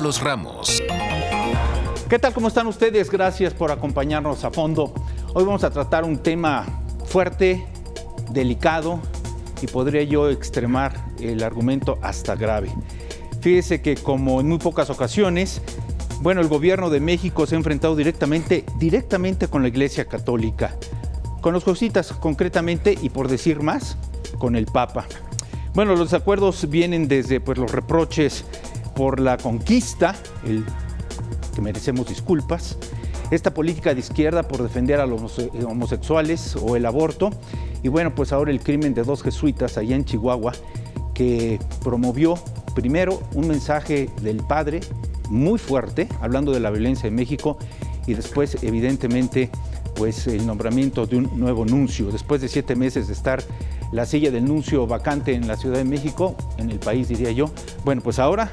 Carlos Ramos. ¿Qué tal? ¿Cómo están ustedes? Gracias por acompañarnos a fondo. Hoy vamos a tratar un tema fuerte, delicado y podría yo extremar el argumento hasta grave. Fíjese que como en muy pocas ocasiones, bueno, el gobierno de México se ha enfrentado directamente con la Iglesia Católica, con los jesuitas concretamente y por decir más, con el Papa. Bueno, los acuerdos vienen desde los reproches por la conquista, el que merecemos disculpas, esta política de izquierda por defender a los homosexuales o el aborto, y bueno, pues ahora el crimen de dos jesuitas allá en Chihuahua, que promovió primero un mensaje del padre muy fuerte, hablando de la violencia en México, y después evidentemente pues el nombramiento de un nuevo nuncio, después de 7 meses de estar la silla del nuncio vacante en la Ciudad de México, en el país diría yo, bueno, pues ahora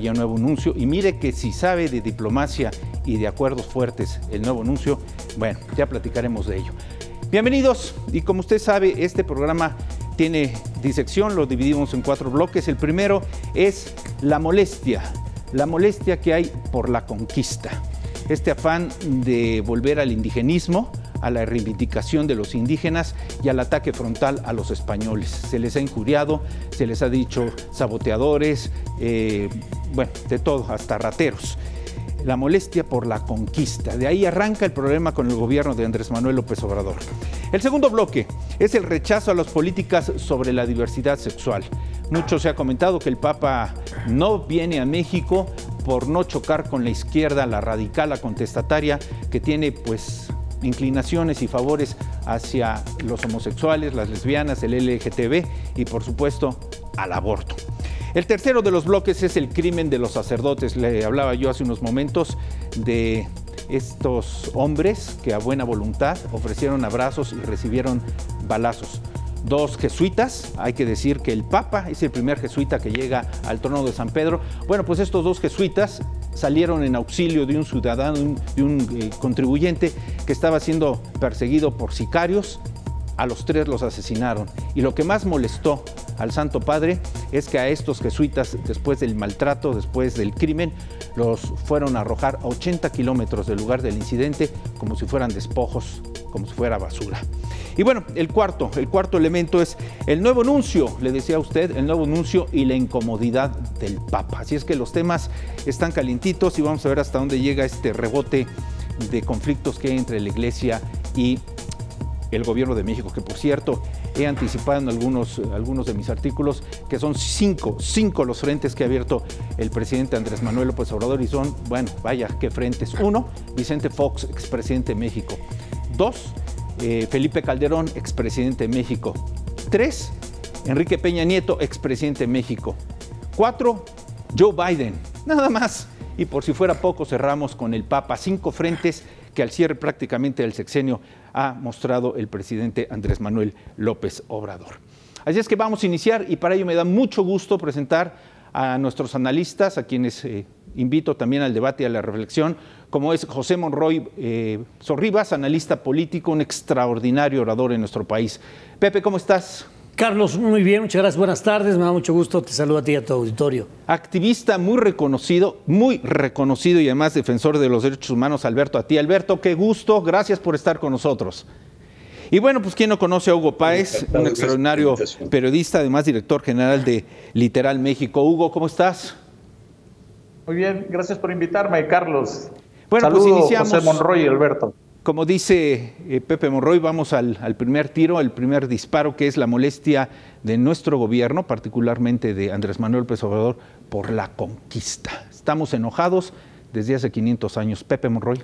ya nuevo nuncio, y mire que si sabe de diplomacia y de acuerdos fuertes el nuevo nuncio, bueno, ya platicaremos de ello. Bienvenidos, y como usted sabe, este programa tiene disección, lo dividimos en 4 bloques. El primero es la molestia que hay por la conquista, este afán de volver al indigenismo, a la reivindicación de los indígenas y al ataque frontal a los españoles. Se les ha injuriado, se les ha dicho saboteadores, bueno, de todo, hasta rateros. La molestia por la conquista. De ahí arranca el problema con el gobierno de Andrés Manuel López Obrador. El segundo bloque es el rechazo a las políticas sobre la diversidad sexual. Mucho se ha comentado que el Papa no viene a México por no chocar con la izquierda, la radical, la contestataria, que tiene pues inclinaciones y favores hacia los homosexuales, las lesbianas, el LGTB y por supuesto al aborto. El tercero de los bloques es el crimen de los sacerdotes. Le hablaba yo hace unos momentos de estos hombres que a buena voluntad ofrecieron abrazos y recibieron balazos. 2 jesuitas, hay que decir que el Papa es el primer jesuita que llega al trono de San Pedro. Bueno, pues estos 2 jesuitas salieron en auxilio de un ciudadano, de un contribuyente que estaba siendo perseguido por sicarios. A los 3 los asesinaron. Y lo que más molestó al Santo Padre es que a estos jesuitas, después del maltrato, después del crimen, los fueron a arrojar a 80 kilómetros del lugar del incidente como si fueran despojos, como si fuera basura. Y bueno, el cuarto elemento es el nuevo nuncio, le decía a usted, el nuevo nuncio y la incomodidad del Papa. Así es que los temas están calientitos y vamos a ver hasta dónde llega este rebote de conflictos que hay entre la Iglesia y el gobierno de México, que por cierto he anticipado en algunos de mis artículos que son 5 los frentes que ha abierto el presidente Andrés Manuel López Obrador, y son, bueno, vaya, qué frentes. 1, Vicente Fox, expresidente de México. 2, Felipe Calderón, expresidente de México. 3, Enrique Peña Nieto, expresidente de México. 4, Joe Biden, nada más. Y por si fuera poco, cerramos con el Papa. 5 frentes que al cierre prácticamente del sexenio ha mostrado el presidente Andrés Manuel López Obrador. Así es que vamos a iniciar, y para ello me da mucho gusto presentar a nuestros analistas, a quienes invito también al debate y a la reflexión, como es José Monroy Zorrivas, analista político, un extraordinario orador en nuestro país. Pepe, ¿cómo estás? Carlos, muy bien, muchas gracias, buenas tardes, me da mucho gusto, te saludo a ti y a tu auditorio. Activista muy reconocido y además defensor de los derechos humanos, Alberto. A ti, Alberto, qué gusto, gracias por estar con nosotros. Y bueno, pues quien no conoce a Hugo Páez, un extraordinario periodista, además director general de Literal México. Hugo, ¿cómo estás? Muy bien, gracias por invitarme, Carlos. Bueno, saludo, pues iniciamos. José Monroy y Alberto. Como dice Pepe Monroy, vamos al primer tiro, al primer disparo, que es la molestia de nuestro gobierno, particularmente de Andrés Manuel López Obrador, por la conquista. Estamos enojados desde hace 500 años. Pepe Monroy.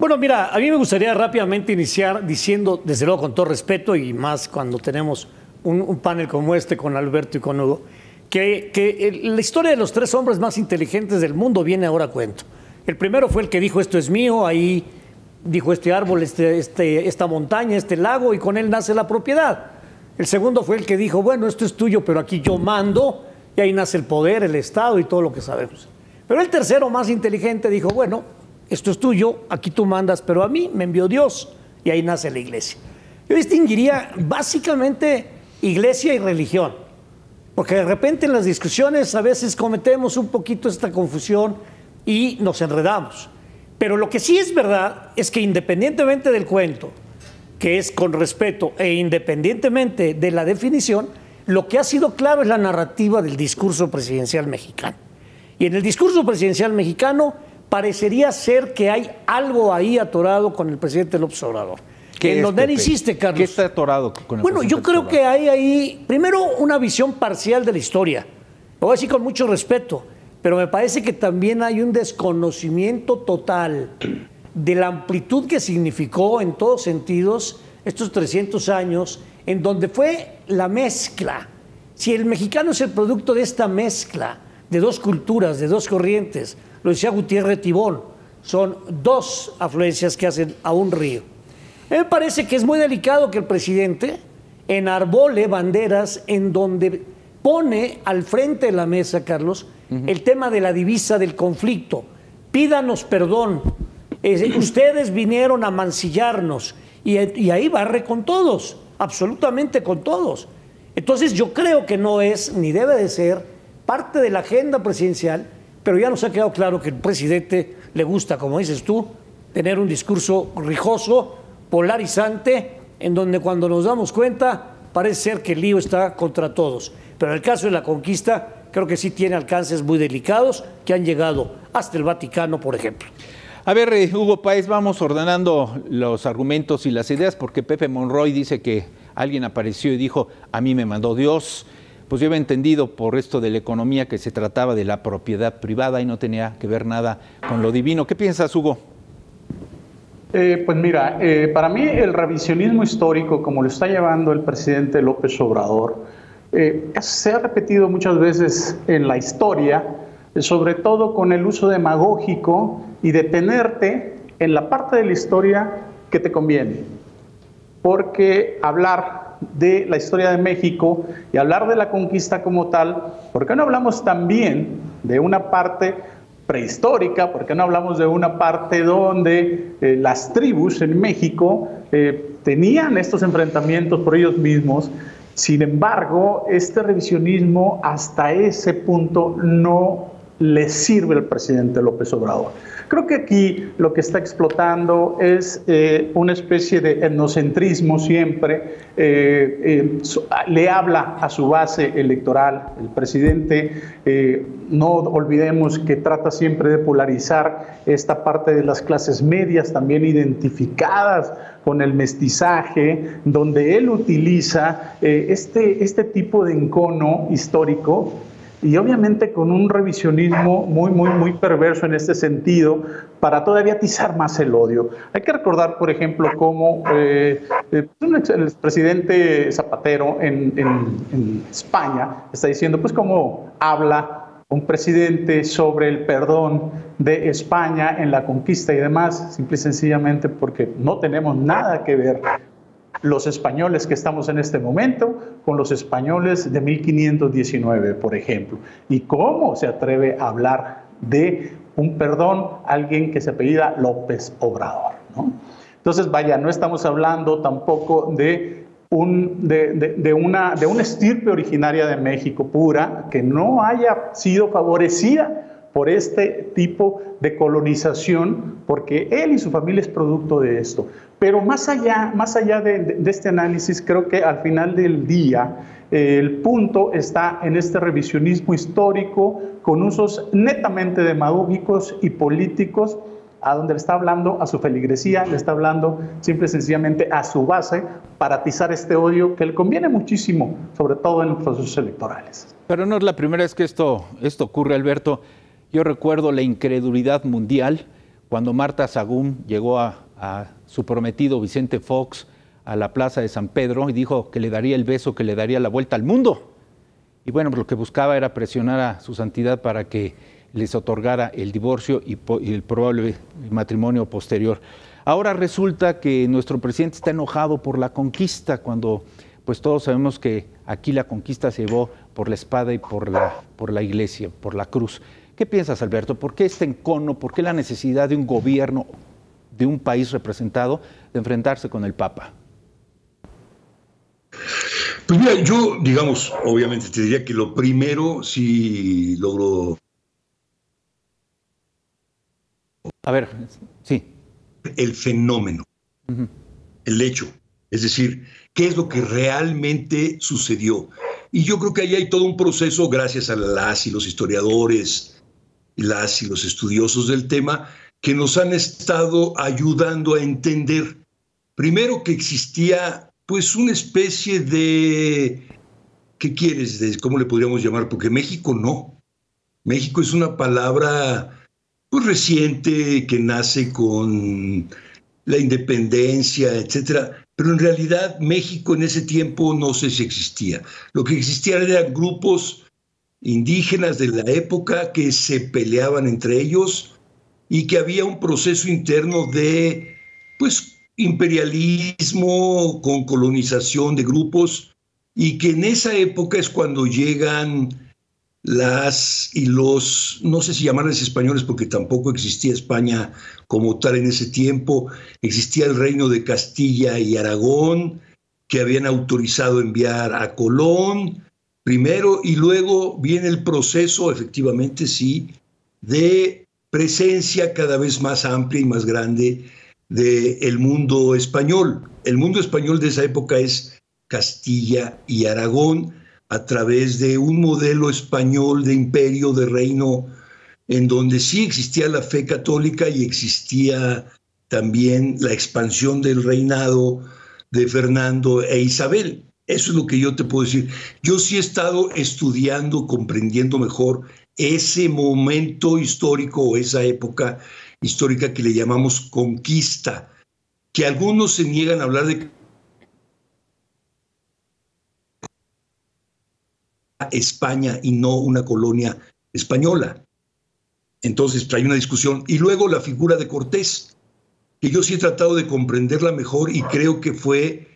Bueno, mira, a mí me gustaría rápidamente iniciar diciendo, desde luego con todo respeto, y más cuando tenemos un panel como este con Alberto y con Hugo, que la historia de los 3 hombres más inteligentes del mundo viene ahora a cuento. El primero fue el que dijo, esto es mío, ahí... dijo este árbol, esta montaña, este lago, y con él nace la propiedad. El segundo fue el que dijo, bueno, esto es tuyo, pero aquí yo mando, y ahí nace el poder, el Estado y todo lo que sabemos. Pero el tercero, más inteligente, dijo, bueno, esto es tuyo, aquí tú mandas, pero a mí me envió Dios, y ahí nace la Iglesia. Yo distinguiría básicamente Iglesia y religión. Porque de repente en las discusiones a veces cometemos un poquito esta confusión y nos enredamos. Pero lo que sí es verdad es que independientemente del cuento, que es con respeto e independientemente de la definición, lo que ha sido claro es la narrativa del discurso presidencial mexicano. Y en el discurso presidencial mexicano parecería ser que hay algo ahí atorado con el presidente López Obrador. ¿En dónde insiste, Carlos? ¿Qué está atorado con el presidente? Bueno, yo creo que hay ahí, primero, una visión parcial de la historia. Lo voy a decir con mucho respeto, pero me parece que también hay un desconocimiento total de la amplitud que significó en todos sentidos estos 300 años, en donde fue la mezcla. Si el mexicano es el producto de esta mezcla de dos culturas, de dos corrientes, lo decía Gutiérrez Tibón, son dos afluencias que hacen a un río. Me parece que es muy delicado que el presidente enarbole banderas en donde pone al frente de la mesa, Carlos, el tema de la divisa del conflicto. Pídanos perdón, ustedes vinieron a mancillarnos, y ahí barre con todos, absolutamente con todos. Entonces yo creo que no es, ni debe de ser, parte de la agenda presidencial, pero ya nos ha quedado claro que al presidente le gusta, como dices tú, tener un discurso rijoso, polarizante, en donde cuando nos damos cuenta parece ser que el lío está contra todos. Pero en el caso de la conquista, creo que sí tiene alcances muy delicados que han llegado hasta el Vaticano, por ejemplo. A ver, Hugo Páez, vamos ordenando los argumentos y las ideas, porque Pepe Monroy dice que alguien apareció y dijo, a mí me mandó Dios. Pues yo había entendido por esto de la economía que se trataba de la propiedad privada y no tenía que ver nada con lo divino. ¿Qué piensas, Hugo? Pues mira, para mí el revisionismo histórico, como lo está llevando el presidente López Obrador, se ha repetido muchas veces en la historia, sobre todo con el uso demagógico y detenerte en la parte de la historia que te conviene. Porque hablar de la historia de México y hablar de la conquista como tal, ¿por qué no hablamos también de una parte prehistórica? ¿Por qué no hablamos de una parte donde las tribus en México tenían estos enfrentamientos por ellos mismos? Sin embargo, este revisionismo hasta ese punto no le sirve al presidente López Obrador. Creo que aquí lo que está explotando es una especie de etnocentrismo siempre. Le habla a su base electoral el presidente. No olvidemos que trata siempre de polarizar esta parte de las clases medias, también identificadas con el mestizaje, donde él utiliza este tipo de encono histórico. Y obviamente con un revisionismo muy perverso en este sentido, para todavía atizar más el odio. Hay que recordar, por ejemplo, cómo el presidente Zapatero en España está diciendo, pues, cómo habla un presidente sobre el perdón de España en la conquista y demás, simple y sencillamente porque no tenemos nada que ver los españoles que estamos en este momento con los españoles de 1519, por ejemplo. ¿Y cómo se atreve a hablar de un perdón a alguien que se apellida López Obrador, ¿no? Entonces, vaya, no estamos hablando tampoco de una estirpe originaria de México pura que no haya sido favorecida por este tipo de colonización, porque él y su familia es producto de esto. Pero más allá de este análisis, creo que al final del día el punto está en este revisionismo histórico con usos netamente demagógicos y políticos, a donde le está hablando a su feligresía, le está hablando simple y sencillamente a su base para atizar este odio que le conviene muchísimo, sobre todo en los procesos electorales. Pero no es la primera vez que esto ocurre, Alberto. Yo recuerdo la incredulidad mundial cuando Marta Sahagún llegó a su prometido Vicente Fox a la plaza de San Pedro y dijo que le daría el beso, que le daría la vuelta al mundo. Y bueno, pues lo que buscaba era presionar a su santidad para que les otorgara el divorcio y el probable matrimonio posterior. Ahora resulta que nuestro presidente está enojado por la conquista, cuando pues todos sabemos que aquí la conquista se llevó por la espada y por la iglesia, por la cruz. ¿Qué piensas, Alberto? ¿Por qué este encono? ¿Por qué la necesidad de un gobierno, de un país representado, de enfrentarse con el Papa? Pues mira, yo, digamos, obviamente te diría que lo primero sí logro... A ver, sí. El fenómeno, el hecho, es decir, qué es lo que realmente sucedió. Y yo creo que ahí hay todo un proceso, gracias a las y los historiadores, las y los estudiosos del tema, que nos han estado ayudando a entender, primero, que existía pues una especie de, ¿qué quieres? De, ¿cómo le podríamos llamar? Porque México no. México es una palabra pues reciente que nace con la independencia, etcétera. Pero en realidad México en ese tiempo no sé si existía. Lo que existían eran grupos indígenas de la época que se peleaban entre ellos y que había un proceso interno de pues imperialismo con colonización de grupos, y que en esa época es cuando llegan las y los, no sé si llamarles españoles porque tampoco existía España como tal en ese tiempo, existía el reino de Castilla y Aragón, que habían autorizado enviar a Colón primero, y luego viene el proceso, efectivamente sí, de presencia cada vez más amplia y más grande del mundo español. El mundo español de esa época es Castilla y Aragón, a través de un modelo español de imperio, de reino, en donde sí existía la fe católica y existía también la expansión del reinado de Fernando e Isabel. Eso es lo que yo te puedo decir. Yo sí he estado estudiando, comprendiendo mejor ese momento histórico o esa época histórica que le llamamos conquista, que algunos se niegan a hablar de España y no una colonia española. Entonces hay una discusión. Y luego la figura de Cortés, que yo sí he tratado de comprenderla mejor, y creo que fue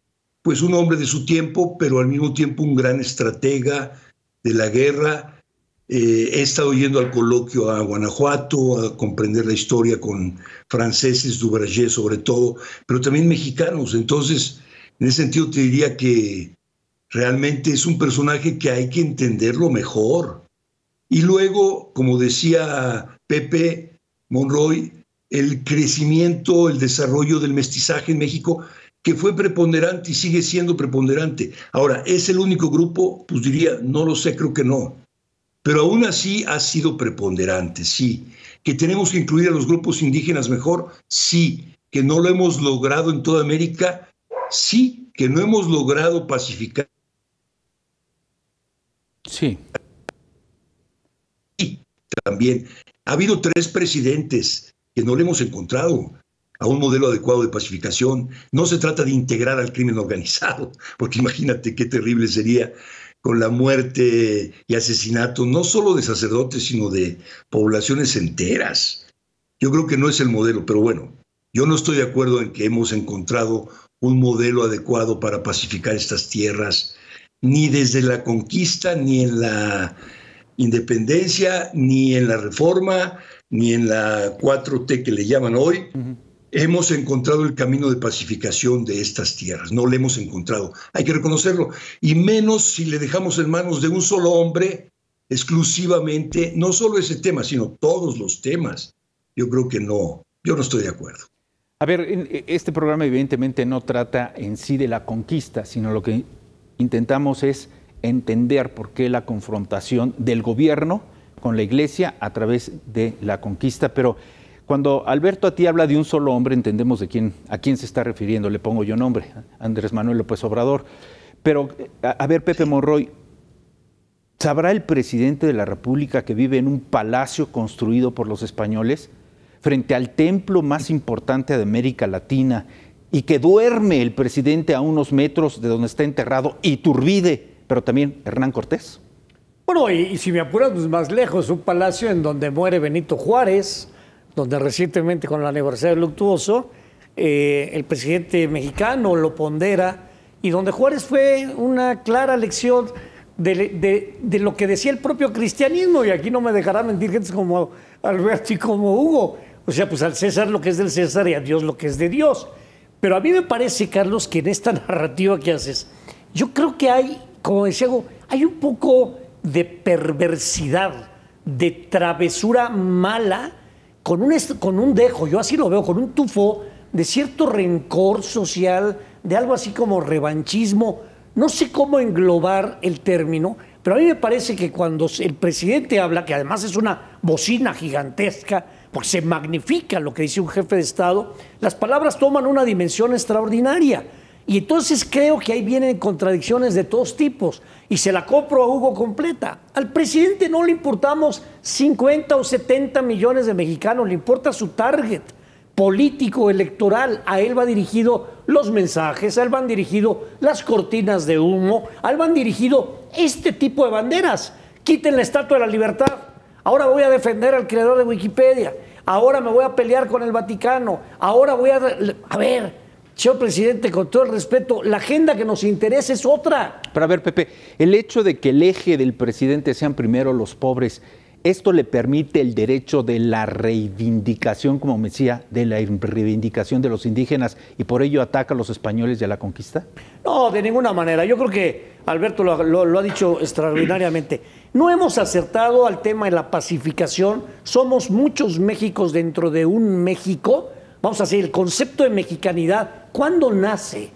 pues un hombre de su tiempo, pero al mismo tiempo un gran estratega de la guerra. He estado yendo al coloquio a Guanajuato a comprender la historia con franceses, Duverger sobre todo, pero también mexicanos. Entonces, en ese sentido te diría que realmente es un personaje que hay que entenderlo mejor. Y luego, como decía Pepe Monroy, el crecimiento, el desarrollo del mestizaje en México, que fue preponderante y sigue siendo preponderante. Ahora, ¿es el único grupo? Pues diría, no lo sé, creo que no. Pero aún así ha sido preponderante, sí. ¿Que tenemos que incluir a los grupos indígenas mejor? Sí. ¿Que no lo hemos logrado en toda América? Sí. ¿Que no hemos logrado pacificar? Sí. Y también ha habido 3 presidentes que no le hemos encontrado a un modelo adecuado de pacificación. No se trata de integrar al crimen organizado, porque imagínate qué terrible sería con la muerte y asesinato, no solo de sacerdotes, sino de poblaciones enteras. Yo creo que no es el modelo, pero bueno, yo no estoy de acuerdo en que hemos encontrado un modelo adecuado para pacificar estas tierras, ni desde la conquista, ni en la independencia, ni en la reforma, ni en la 4T que le llaman hoy. Hemos encontrado el camino de pacificación de estas tierras, no le hemos encontrado, hay que reconocerlo, y menos si le dejamos en manos de un solo hombre exclusivamente, no solo ese tema, sino todos los temas. Yo creo que no, yo no estoy de acuerdo. A ver, este programa evidentemente no trata en sí de la conquista, sino lo que intentamos es entender por qué la confrontación del gobierno con la Iglesia a través de la conquista. Pero cuando Alberto a ti habla de un solo hombre, entendemos de quién, a quién se está refiriendo. Le pongo yo nombre, Andrés Manuel López Obrador. Pero, a ver, Pepe Monroy, ¿sabrá el presidente de la República que vive en un palacio construido por los españoles frente al templo más importante de América Latina, y que duerme el presidente a unos metros de donde está enterrado Iturbide, pero también Hernán Cortés? Bueno, y si me apuras, pues más lejos, un palacio en donde muere Benito Juárez, donde recientemente, con el aniversario luctuoso, el presidente mexicano lo pondera, y donde Juárez fue una clara lección de lo que decía el propio cristianismo, y aquí no me dejará mentir gente como Alberto y como Hugo. O sea, pues al César lo que es del César y a Dios lo que es de Dios. Pero a mí me parece, Carlos, que en esta narrativa que haces Yo creo que hay, como decía, hay un poco de perversidad, de travesura mala, con un dejo, yo así lo veo, con un tufo de cierto rencor social, de algo así como revanchismo. No sé cómo englobar el término, pero a mí me parece que cuando el presidente habla, que además es una bocina gigantesca, porque se magnifica lo que dice un jefe de Estado, las palabras toman una dimensión extraordinaria. Y entonces creo que ahí vienen contradicciones de todos tipos. Y se la compro a Hugo completa. Al presidente no le importamos 50 o 70 millones de mexicanos, le importa su target político, electoral. A él va dirigido los mensajes, a él van dirigido las cortinas de humo, a él van dirigido este tipo de banderas. Quiten la Estatua de la Libertad. Ahora voy a defender al creador de Wikipedia. Ahora me voy a pelear con el Vaticano. Ahora voy a... A ver, señor presidente, con todo el respeto, la agenda que nos interesa es otra. Pero a ver, Pepe, el hecho de que el eje del presidente sean primero los pobres, ¿esto le permite el derecho de la reivindicación, como me decía, de la reivindicación de los indígenas y por ello ataca a los españoles y a la conquista? No, de ninguna manera. Yo creo que Alberto lo ha dicho extraordinariamente. No hemos acertado al tema de la pacificación. Somos muchos Méxicos dentro de un México. Vamos a decir, el concepto de mexicanidad, ¿cuándo nace?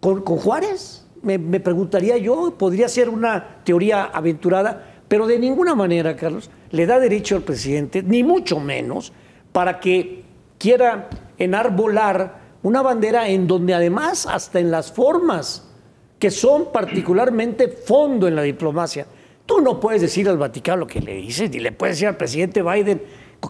¿Con Juárez? Me preguntaría yo, podría ser una teoría aventurada, pero de ninguna manera, Carlos, le da derecho al presidente, ni mucho menos, para que quiera enarbolar una bandera en donde además, hasta en las formas, que son particularmente fondo en la diplomacia. Tú no puedes decir al Vaticano lo que le dices, ni le puedes decir al presidente Biden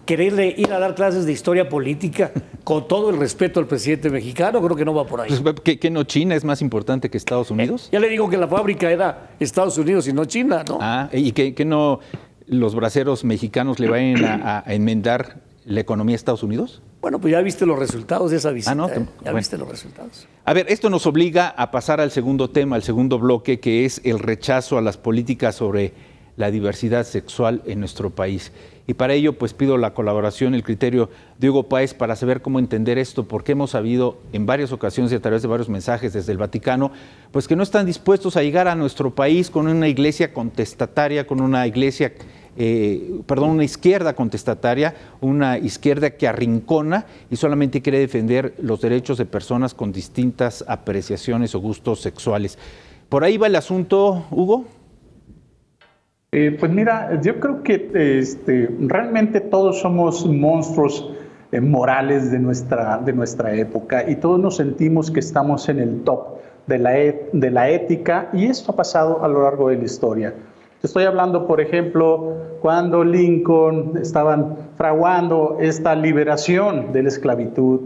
quererle ir a dar clases de historia política. Con todo el respeto al presidente mexicano, creo que no va por ahí. ¿Que no China es más importante que Estados Unidos? Ya le digo que la fábrica era Estados Unidos y no China, ¿no? Ah, y que no los braceros mexicanos le vayan a enmendar la economía a Estados Unidos. Bueno, pues ya viste los resultados de esa visita. Ah, no, ya viste los resultados. A ver, esto nos obliga a pasar al segundo tema, al segundo bloque, que es el rechazo a las políticas sobre la diversidad sexual en nuestro país. Y para ello, pues pido la colaboración, el criterio de Hugo Páez para saber cómo entender esto, porque hemos sabido en varias ocasiones y a través de varios mensajes desde el Vaticano, pues que no están dispuestos a llegar a nuestro país con una iglesia contestataria, con una iglesia, perdón, una izquierda contestataria, una izquierda que arrincona y solamente quiere defender los derechos de personas con distintas apreciaciones o gustos sexuales. ¿Por ahí va el asunto, Hugo? Pues mira, yo creo que realmente todos somos monstruos morales de nuestra época y todos nos sentimos que estamos en el top de la ética y esto ha pasado a lo largo de la historia. Estoy hablando, por ejemplo, cuando Lincoln estaban fraguando esta liberación de la esclavitud,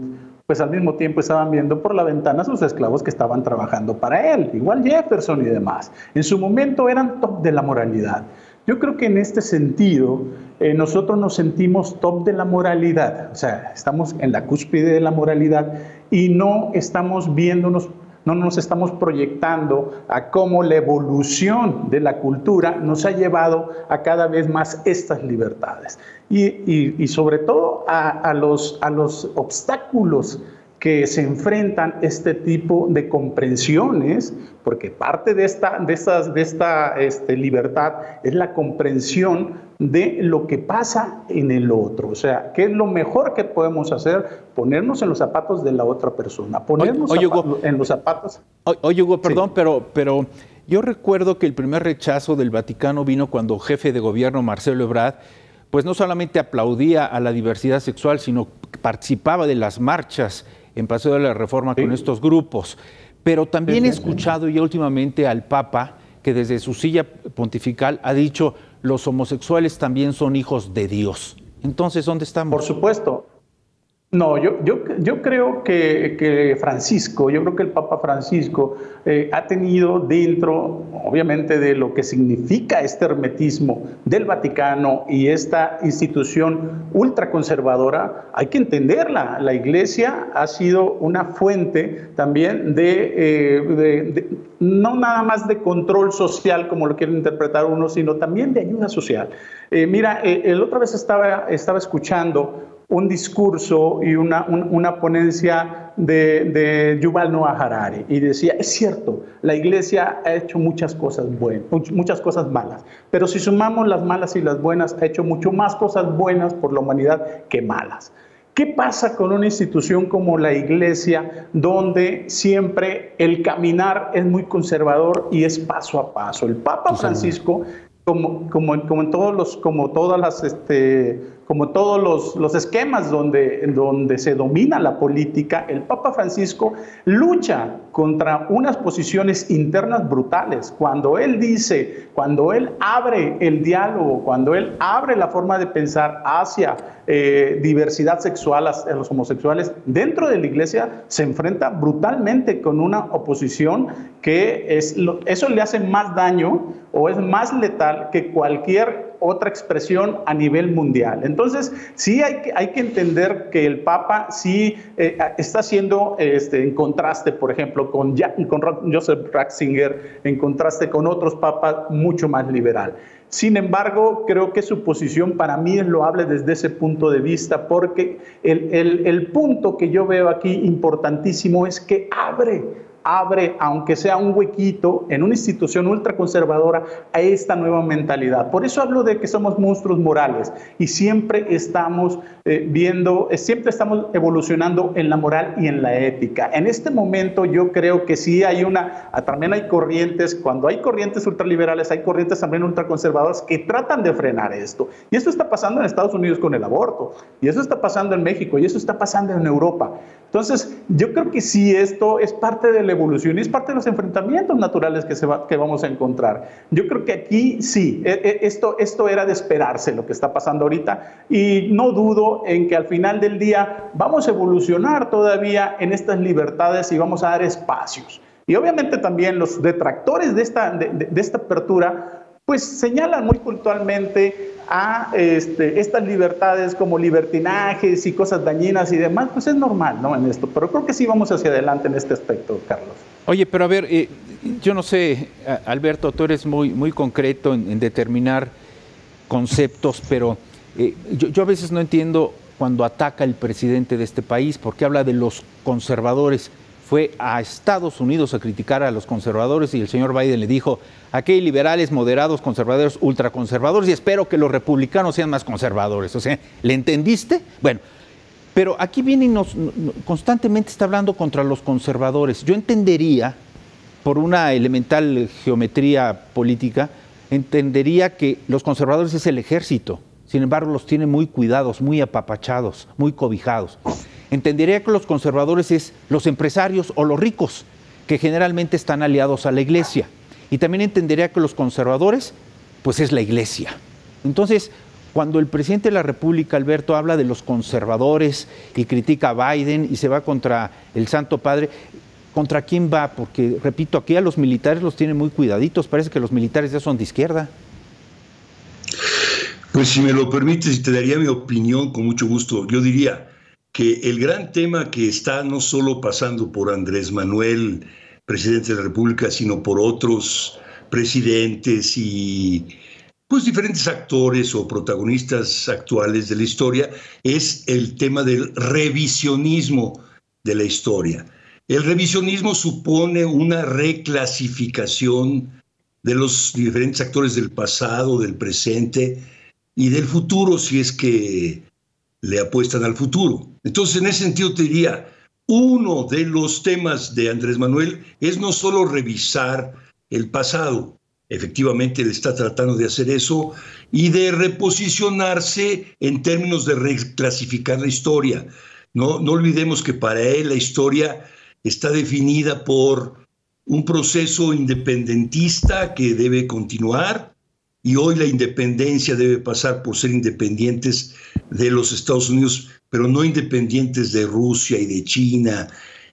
pues al mismo tiempo estaban viendo por la ventana a sus esclavos que estaban trabajando para él, igual Jefferson y demás. En su momento eran top de la moralidad. Yo creo que en este sentido nosotros nos sentimos top de la moralidad, o sea, estamos en la cúspide de la moralidad y no estamos viéndonos, no nos estamos proyectando a cómo la evolución de la cultura nos ha llevado a cada vez más estas libertades y sobre todo a los obstáculos que se enfrentan este tipo de comprensiones, porque parte de esta libertad es la comprensión de lo que pasa en el otro. O sea, ¿qué es lo mejor que podemos hacer? Ponernos en los zapatos de la otra persona, ponernos en los zapatos. Oye, Hugo, perdón, sí, pero yo recuerdo que el primer rechazo del Vaticano vino cuando jefe de gobierno Marcelo Ebrard pues no solamente aplaudía a la diversidad sexual, sino participaba de las marchas en Paseo de la Reforma, sí, con estos grupos. Pero también he escuchado ya últimamente al Papa, que desde su silla pontifical ha dicho, los homosexuales también son hijos de Dios. Entonces, ¿dónde estamos? Por supuesto. No, yo creo que Francisco, yo creo que el Papa Francisco ha tenido dentro, obviamente, de lo que significa este hermetismo del Vaticano y esta institución ultraconservadora, hay que entenderla. La Iglesia ha sido una fuente también de no nada más de control social, como lo quieren interpretar unos, sino también de ayuda social. Mira, la otra vez estaba escuchando un discurso y una ponencia de Yuval Noah Harari, y decía, es cierto, la iglesia ha hecho muchas cosas buenas, muchas cosas malas, pero si sumamos las malas y las buenas, ha hecho mucho más cosas buenas por la humanidad que malas. ¿Qué pasa con una institución como la iglesia, donde siempre el caminar es muy conservador y es paso a paso? El Papa Francisco, como todos los esquemas donde se domina la política, el Papa Francisco lucha contra unas posiciones internas brutales. Cuando él dice, cuando él abre el diálogo, cuando él abre la forma de pensar hacia diversidad sexual, a los homosexuales, dentro de la iglesia se enfrenta brutalmente con una oposición que eso le hace más daño o es más letal que cualquier otra expresión a nivel mundial. Entonces, sí hay que entender que el Papa sí está haciendo, en contraste, por ejemplo, con Joseph Ratzinger, en contraste con otros papas mucho más liberal. Sin embargo, creo que su posición para mí es loable desde ese punto de vista, porque el punto que yo veo aquí importantísimo es que abre, aunque sea un huequito, en una institución ultraconservadora, a esta nueva mentalidad. Por eso hablo de que somos monstruos morales y siempre estamos siempre estamos evolucionando en la moral y en la ética. En este momento yo creo que sí hay también hay corrientes, cuando hay corrientes ultraliberales, hay corrientes también ultraconservadoras que tratan de frenar esto. Y eso está pasando en Estados Unidos con el aborto, y eso está pasando en México, y eso está pasando en Europa. Entonces, yo creo que sí, esto es parte de la evolución y es parte de los enfrentamientos naturales que vamos a encontrar. Yo creo que aquí sí, esto era de esperarse lo que está pasando ahorita, y no dudo en que al final del día vamos a evolucionar todavía en estas libertades y vamos a dar espacios. Y obviamente también los detractores de esta apertura pues señalan muy puntualmente a estas libertades como libertinajes y cosas dañinas y demás. Pues es normal, ¿no?, en esto, pero creo que sí vamos hacia adelante en este aspecto, Carlos. Oye, pero a ver, yo no sé, Alberto, tú eres muy concreto en determinar conceptos, pero yo a veces no entiendo cuando ataca el presidente de este país, porque habla de los conservadores. Fue a Estados Unidos a criticar a los conservadores y el señor Biden le dijo, aquí hay liberales, moderados, conservadores, ultraconservadores, y espero que los republicanos sean más conservadores. O sea, ¿le entendiste? Bueno, pero aquí viene y constantemente está hablando contra los conservadores. Yo entendería, por una elemental geometría política, entendería que los conservadores es el ejército. Sin embargo, los tiene muy cuidados, muy apapachados, muy cobijados. Entendería que los conservadores es los empresarios o los ricos, que generalmente están aliados a la iglesia. Y también entendería que los conservadores, pues es la iglesia. Entonces, cuando el presidente de la República, Alberto, habla de los conservadores y critica a Biden y se va contra el Santo Padre, ¿contra quién va? Porque, repito, aquí a los militares los tienen muy cuidaditos. Parece que los militares ya son de izquierda. Pues si me lo permites, y te daría mi opinión con mucho gusto, yo diría que el gran tema que está no solo pasando por Andrés Manuel, presidente de la República, sino por otros presidentes y pues diferentes actores o protagonistas actuales de la historia, es el tema del revisionismo de la historia. El revisionismo supone una reclasificación de los diferentes actores del pasado, del presente y del futuro, si es que le apuestan al futuro. Entonces, en ese sentido te diría, uno de los temas de Andrés Manuel es no solo revisar el pasado, efectivamente él está tratando de hacer eso, y de reposicionarse en términos de reclasificar la historia. No olvidemos que para él la historia está definida por un proceso independentista que debe continuar, y hoy la independencia debe pasar por ser independientes de los Estados Unidos, pero no independientes de Rusia y de China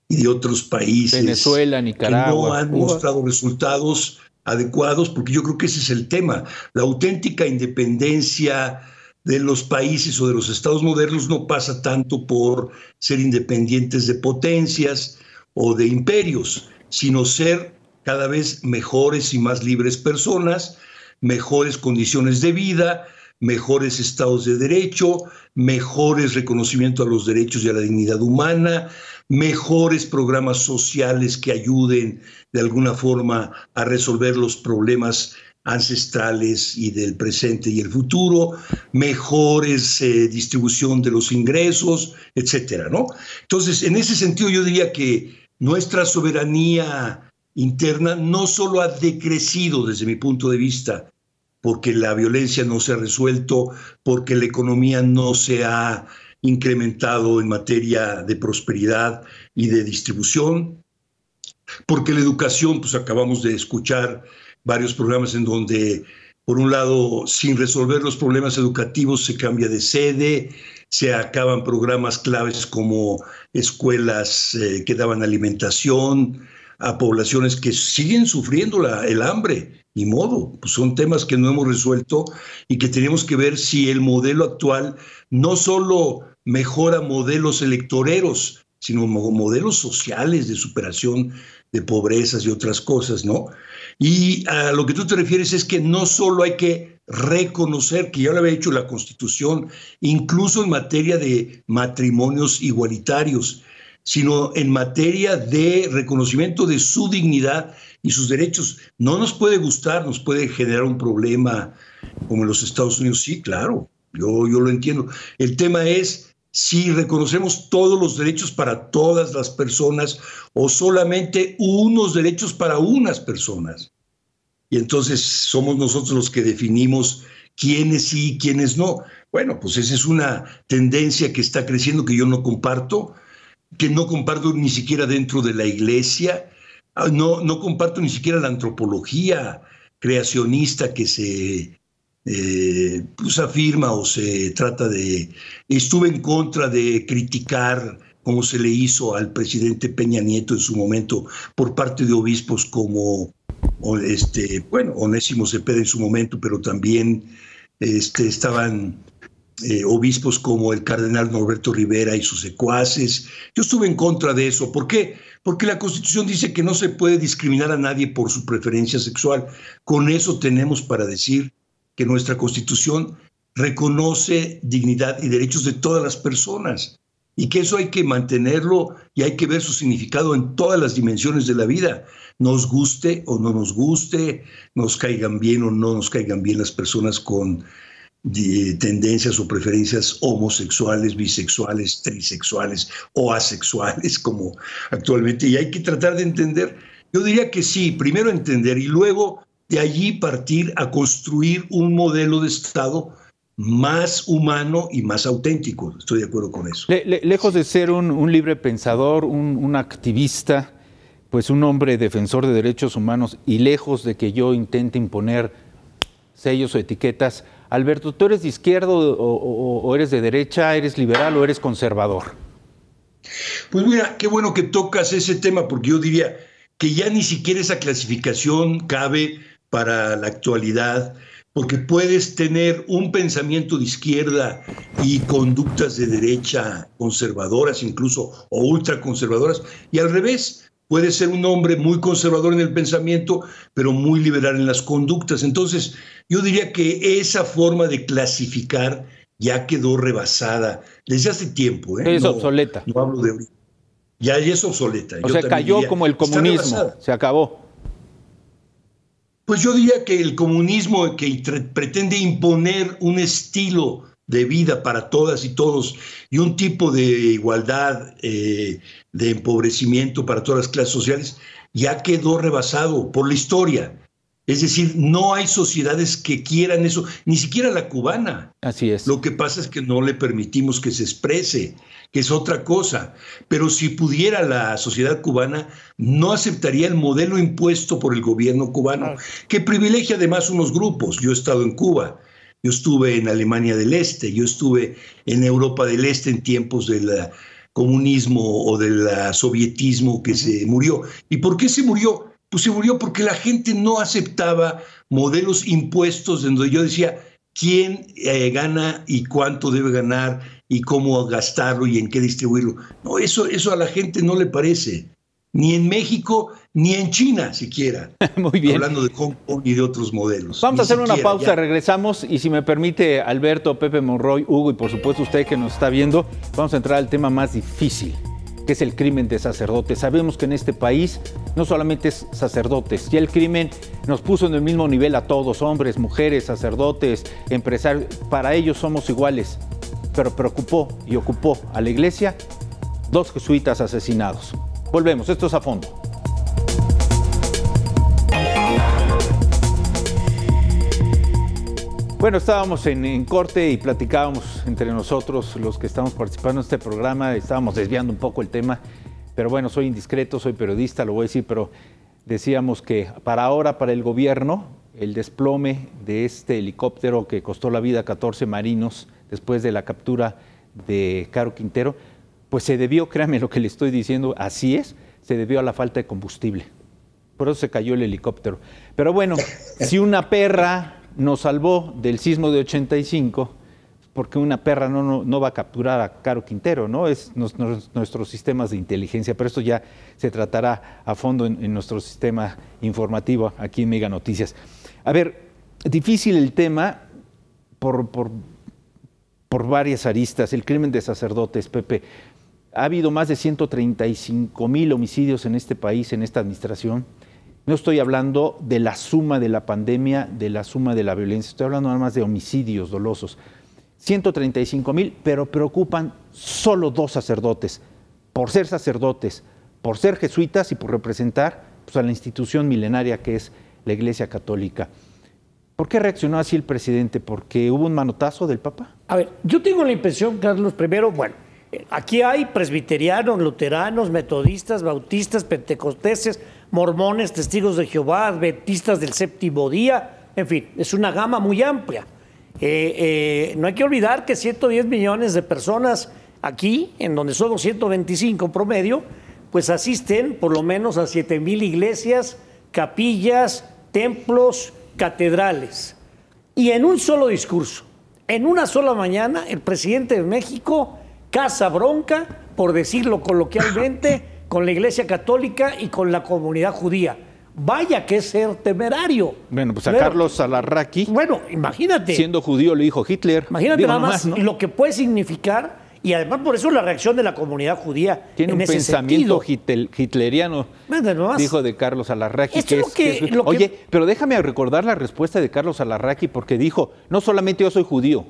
y de otros países. Venezuela, Nicaragua, que no han mostrado resultados adecuados, porque yo creo que ese es el tema. La auténtica independencia de los países o de los estados modernos no pasa tanto por ser independientes de potencias o de imperios, sino ser cada vez mejores y más libres personas, mejores condiciones de vida, mejores estados de derecho, mejores reconocimiento a los derechos y a la dignidad humana, mejores programas sociales que ayuden de alguna forma a resolver los problemas ancestrales y del presente y el futuro, mejores distribución de los ingresos, etcétera, ¿no? Entonces, en ese sentido yo diría que nuestra soberanía interna no solo ha decrecido desde mi punto de vista, porque la violencia no se ha resuelto, porque la economía no se ha incrementado en materia de prosperidad y de distribución, porque la educación, pues acabamos de escuchar varios programas en donde, por un lado, sin resolver los problemas educativos se cambia de sede, se acaban programas claves como escuelas que daban alimentación a poblaciones que siguen sufriendo el hambre. Ni modo, pues son temas que no hemos resuelto y que tenemos que ver si el modelo actual no solo mejora modelos electoreros, sino modelos sociales de superación de pobrezas y otras cosas, ¿no? Y a lo que tú te refieres es que no solo hay que reconocer, que ya lo había hecho la Constitución, incluso en materia de matrimonios igualitarios, sino en materia de reconocimiento de su dignidad y sus derechos. No nos puede gustar, nos puede generar un problema como en los Estados Unidos. Sí, claro, yo lo entiendo. El tema es si reconocemos todos los derechos para todas las personas o solamente unos derechos para unas personas. Y entonces somos nosotros los que definimos quiénes sí y quiénes no. Bueno, pues esa es una tendencia que está creciendo que yo no comparto, que no comparto ni siquiera dentro de la iglesia, no comparto ni siquiera la antropología creacionista que se pues afirma o se trata de... Estuve en contra de criticar como se le hizo al presidente Peña Nieto en su momento por parte de obispos como Onésimo Cepeda en su momento, pero también estaban... obispos como el cardenal Norberto Rivera y sus secuaces. Yo estuve en contra de eso. ¿Por qué? Porque la Constitución dice que no se puede discriminar a nadie por su preferencia sexual. Con eso tenemos para decir que nuestra Constitución reconoce dignidad y derechos de todas las personas y que eso hay que mantenerlo y hay que ver su significado en todas las dimensiones de la vida. Nos guste o no nos guste, nos caigan bien o no nos caigan bien las personas con de tendencias o preferencias homosexuales, bisexuales, trisexuales o asexuales como actualmente, y hay que tratar de entender. Yo diría que sí, primero entender y luego de allí partir a construir un modelo de Estado más humano y más auténtico. Estoy de acuerdo con eso. Lejos de ser un libre pensador, un activista, pues un hombre defensor de derechos humanos, y lejos de que yo intente imponer sellos o etiquetas, Alberto, ¿tú eres de izquierda o eres de derecha, eres liberal o eres conservador? Pues mira, qué bueno que tocas ese tema, porque yo diría que ya ni siquiera esa clasificación cabe para la actualidad, porque puedes tener un pensamiento de izquierda y conductas de derecha conservadoras incluso, o ultraconservadoras, y al revés, puedes ser un hombre muy conservador en el pensamiento, pero muy liberal en las conductas. Entonces, yo diría que esa forma de clasificar ya quedó rebasada desde hace tiempo, ¿eh? Es obsoleta. No hablo de ahorita. Ya es obsoleta. O sea, cayó como el comunismo, se acabó. Pues yo diría que el comunismo que pretende imponer un estilo de vida para todas y todos y un tipo de igualdad, de empobrecimiento para todas las clases sociales, ya quedó rebasado por la historia. Es decir, no hay sociedades que quieran eso, ni siquiera la cubana. Así es. Lo que pasa es que no le permitimos que se exprese, que es otra cosa. Pero si pudiera la sociedad cubana, no aceptaría el modelo impuesto por el gobierno cubano, que privilegia además unos grupos. Yo he estado en Cuba, yo estuve en Alemania del Este, yo estuve en Europa del Este en tiempos de la comunismo o del sovietismo que se murió. ¿Y por qué se murió? Pues se murió porque la gente no aceptaba modelos impuestos en donde yo decía quién gana y cuánto debe ganar y cómo gastarlo y en qué distribuirlo. No, eso a la gente no le parece. ni en México, ni en China siquiera. Muy bien. Hablando de Hong Kong y de otros modelos. Vamos a hacer una pausa, ya. Regresamos y si me permite Alberto, Pepe Monroy, Hugo y por supuesto usted que nos está viendo, vamos a entrar al tema más difícil, que es el crimen de sacerdotes. Sabemos que en este país no solamente es sacerdotes, ya el crimen nos puso en el mismo nivel a todos, hombres, mujeres, sacerdotes, empresarios, para ellos somos iguales, pero preocupó y ocupó a la iglesia 2 jesuitas asesinados. Volvemos, esto es A Fondo. Bueno, estábamos en corte y platicábamos entre nosotros, los que estamos participando en este programa, estábamos desviando un poco el tema, pero bueno, soy indiscreto, soy periodista, lo voy a decir, pero decíamos que para ahora, para el gobierno, el desplome de este helicóptero que costó la vida a 14 marinos después de la captura de Caro Quintero, pues se debió, créanme lo que le estoy diciendo, así es, se debió a la falta de combustible. Por eso se cayó el helicóptero. Pero bueno, si una perra nos salvó del sismo de 85, porque una perra no va a capturar a Caro Quintero, ¿no? Es nuestros sistemas de inteligencia, pero esto ya se tratará a fondo en nuestro sistema informativo aquí en Mega Noticias. A ver, difícil el tema por varias aristas. El crimen de sacerdotes, Pepe. Ha habido más de 135,000 homicidios en este país, en esta administración. No estoy hablando de la suma de la pandemia, de la suma de la violencia. Estoy hablando nada más de homicidios dolosos. 135,000, pero preocupan solo 2 sacerdotes. Por ser sacerdotes, por ser jesuitas y por representar pues, a la institución milenaria que es la Iglesia Católica. ¿Por qué reaccionó así el presidente? ¿Porque hubo un manotazo del Papa? A ver, yo tengo la impresión, Carlos, primero, bueno, aquí hay presbiterianos, luteranos, metodistas, bautistas, pentecosteses, mormones, testigos de Jehová, adventistas del séptimo día, en fin, es una gama muy amplia. No hay que olvidar que 110 millones de personas aquí, en donde somos 125 promedio, pues asisten por lo menos a 7,000 iglesias, capillas, templos, catedrales. Y en un solo discurso, en una sola mañana, el presidente de México casa bronca, por decirlo coloquialmente, con la Iglesia Católica y con la comunidad judía. Vaya que es ser temerario. Bueno, pues a Carlos Alazraki. Bueno, imagínate. Siendo judío le dijo Hitler. Imagínate nada más, ¿no? Lo que puede significar, y además por eso la reacción de la comunidad judía tiene en un ese pensamiento hitleriano, dijo de Carlos Alazraki. Oye, pero déjame recordar la respuesta de Carlos Alazraki, porque dijo, no solamente yo soy judío,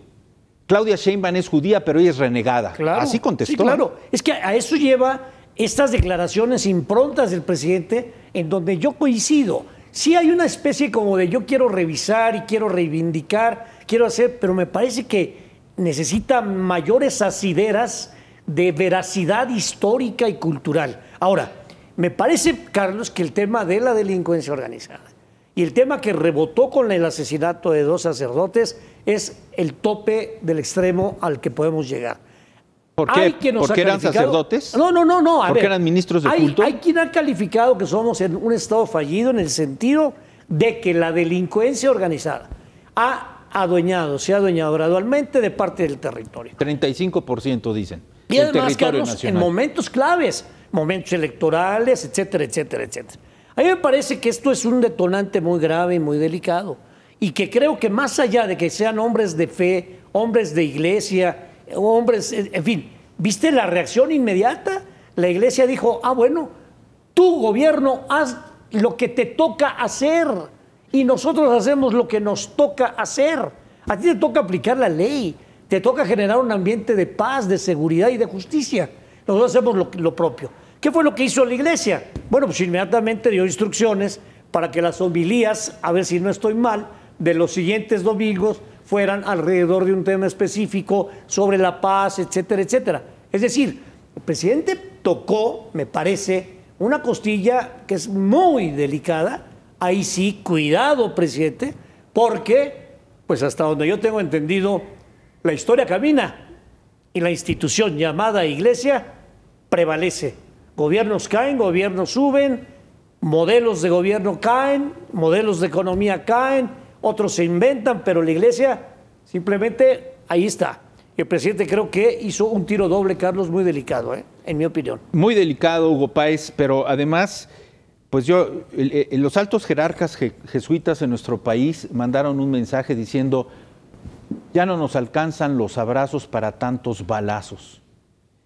Claudia Sheinbaum es judía, pero ella es renegada. Claro, así contestó. Sí, claro. Es que a eso lleva estas declaraciones improntas del presidente, en donde yo coincido. Sí hay una especie como de yo quiero revisar y quiero reivindicar, quiero hacer, pero me parece que necesita mayores asideras de veracidad histórica y cultural. Ahora, me parece, Carlos, que el tema de la delincuencia organizada y el tema que rebotó con el asesinato de 2 sacerdotes es el tope del extremo al que podemos llegar. ¿Por qué? ¿Porque eran sacerdotes? No. ¿Por qué eran ministros de culto? Hay quien ha calificado que somos en un estado fallido en el sentido de que la delincuencia organizada se ha adueñado gradualmente de parte del territorio. 35% dicen. Y además, Carlos, en momentos claves, momentos electorales, etcétera, etcétera, etcétera. A mí me parece que esto es un detonante muy grave y muy delicado. Y que creo que más allá de que sean hombres de fe, hombres de iglesia, hombres, en fin, ¿viste la reacción inmediata? La iglesia dijo, ah, bueno, tu gobierno haz lo que te toca hacer y nosotros hacemos lo que nos toca hacer. A ti te toca aplicar la ley, te toca generar un ambiente de paz, de seguridad y de justicia. Nosotros hacemos lo propio. ¿Qué fue lo que hizo la iglesia? Bueno, pues inmediatamente dio instrucciones para que las homilías, a ver si no estoy mal, de los siguientes domingos fueran alrededor de un tema específico sobre la paz, etcétera, etcétera. Es decir, el presidente tocó, me parece, una costilla que es muy delicada. Ahí sí, cuidado, presidente, porque, pues hasta donde yo tengo entendido, la historia camina y la institución llamada Iglesia prevalece. Gobiernos caen, gobiernos suben, modelos de gobierno caen, modelos de economía caen, otros se inventan, pero la iglesia simplemente ahí está. Y el presidente creo que hizo un tiro doble, Carlos, muy delicado, en mi opinión. Muy delicado, Hugo Páez, pero además, pues yo, los altos jerarcas jesuitas en nuestro país mandaron un mensaje diciendo, ya no nos alcanzan los abrazos para tantos balazos.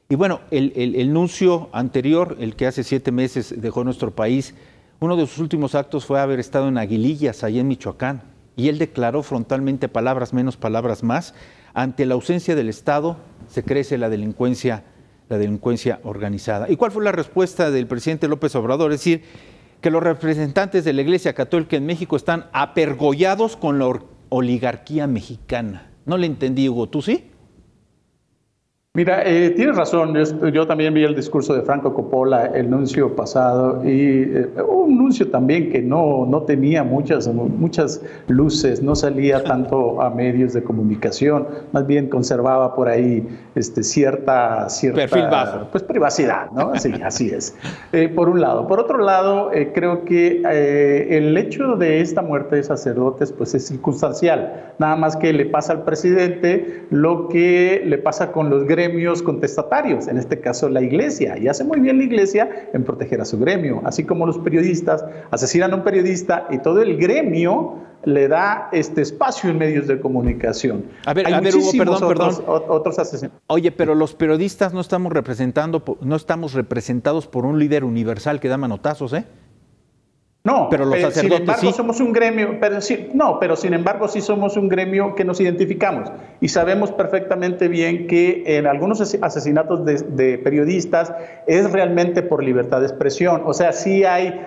Y bueno, el nuncio anterior, el que hace 7 meses dejó nuestro país, uno de sus últimos actos fue haber estado en Aguilillas, allá en Michoacán, y él declaró frontalmente palabras menos, palabras más, ante la ausencia del Estado se crece la delincuencia organizada. ¿Y cuál fue la respuesta del presidente López Obrador? Es decir, que los representantes de la Iglesia Católica en México están apergollados con la oligarquía mexicana. No le entendí, Hugo, ¿tú sí? Mira, tienes razón, yo también vi el discurso de Franco Coppola, el nuncio pasado, y un nuncio también que no tenía muchas luces, no salía tanto a medios de comunicación, más bien conservaba por ahí cierta perfil bajo. Pues privacidad, ¿no? Sí, así es. Por un lado. Por otro lado, creo que el hecho de esta muerte de sacerdotes pues es circunstancial, nada más que le pasa al presidente lo que le pasa con los gremios contestatarios, en este caso la Iglesia, y hace muy bien la Iglesia en proteger a su gremio, así como los periodistas asesinan a un periodista y todo el gremio le da este espacio en medios de comunicación. A ver, Hugo, perdón. Otros asesinos. Oye, pero los periodistas no estamos representados por un líder universal que da manotazos, No, pero los sacerdotes, sin embargo, sí somos un gremio, pero sin embargo sí somos un gremio que nos identificamos y sabemos perfectamente bien que en algunos asesinatos de periodistas es realmente por libertad de expresión, o sea, sí hay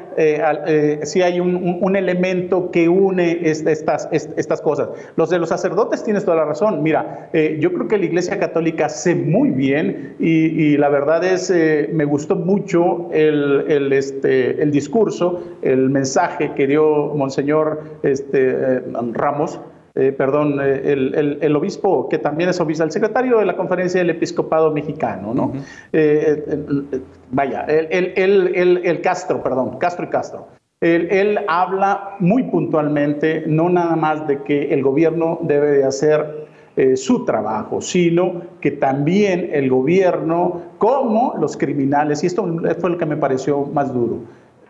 un elemento que une estas cosas. Los de los sacerdotes tienes toda la razón. Mira, yo creo que la Iglesia Católica hace muy bien y la verdad es, me gustó mucho el discurso, el mensaje que dio Monseñor Ramos, el obispo, que también es obispo, el secretario de la Conferencia del Episcopado Mexicano, ¿no? Uh-huh. Castro y Castro. Él habla muy puntualmente, no nada más de que el gobierno debe de hacer su trabajo, sino que también el gobierno, como los criminales, y esto fue lo que me pareció más duro,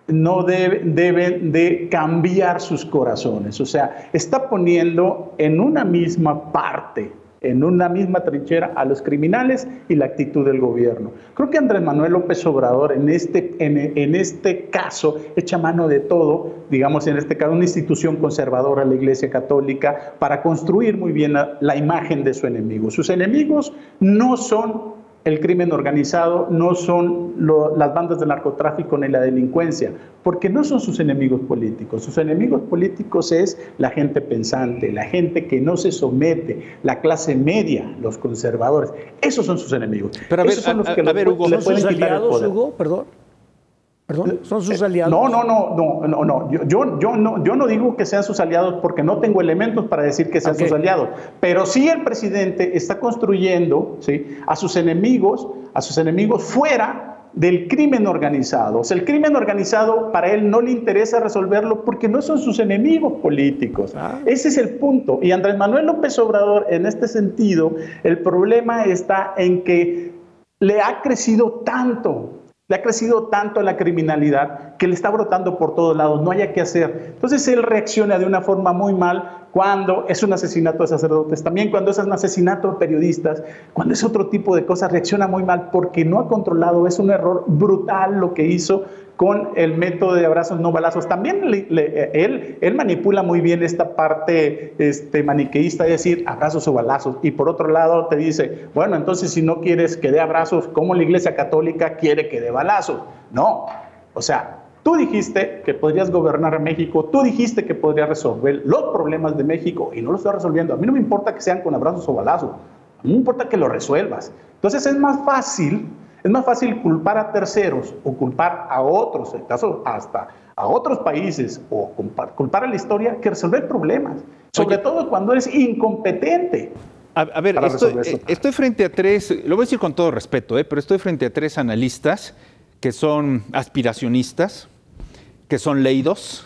no deben de cambiar sus corazones. O sea, está poniendo en una misma parte, en una misma trinchera a los criminales y la actitud del gobierno. Creo que Andrés Manuel López Obrador en este caso echa mano de todo, digamos en este caso una institución conservadora, la Iglesia Católica, para construir muy bien la imagen de su enemigo. Sus enemigos no son el crimen organizado, no son las bandas de narcotráfico ni la delincuencia, porque no son sus enemigos políticos. Sus enemigos políticos es la gente pensante, la gente que no se somete, la clase media, los conservadores. Esos son sus enemigos. Pero a ver, Hugo, ¿son sus aliados, Hugo? Perdón, ¿son sus aliados? No. Yo no digo que sean sus aliados porque no tengo elementos para decir que sean sus aliados. Pero sí el presidente está construyendo, ¿sí?, a sus enemigos fuera del crimen organizado. O sea, el crimen organizado para él no le interesa resolverlo porque no son sus enemigos políticos. Ese es el punto. Y Andrés Manuel López Obrador, en este sentido, el problema está en que le ha crecido tanto la criminalidad que le está brotando por todos lados, no haya qué hacer. Entonces él reacciona de una forma muy mal cuando es un asesinato de sacerdotes, también cuando es un asesinato de periodistas, cuando es otro tipo de cosas, reacciona muy mal porque no ha controlado. Es un error brutal lo que hizo con el método de abrazos no balazos. También él manipula muy bien esta parte maniqueísta, es decir, abrazos o balazos, y por otro lado te dice, bueno, entonces si no quieres que dé abrazos, ¿cómo la Iglesia Católica quiere que dé balazos? No, o sea, tú dijiste que podrías gobernar México, tú dijiste que podrías resolver los problemas de México y no lo estás resolviendo. A mí no me importa que sean con abrazos o balazos, a mí me importa que lo resuelvas. Entonces es más fácil culpar a terceros o culpar a otros, en caso hasta a otros países, o culpar a la historia que resolver problemas, sobre todo cuando eres incompetente. A ver, estoy frente a tres, lo voy a decir con todo respeto, pero estoy frente a tres analistas que son aspiracionistas, que son leídos,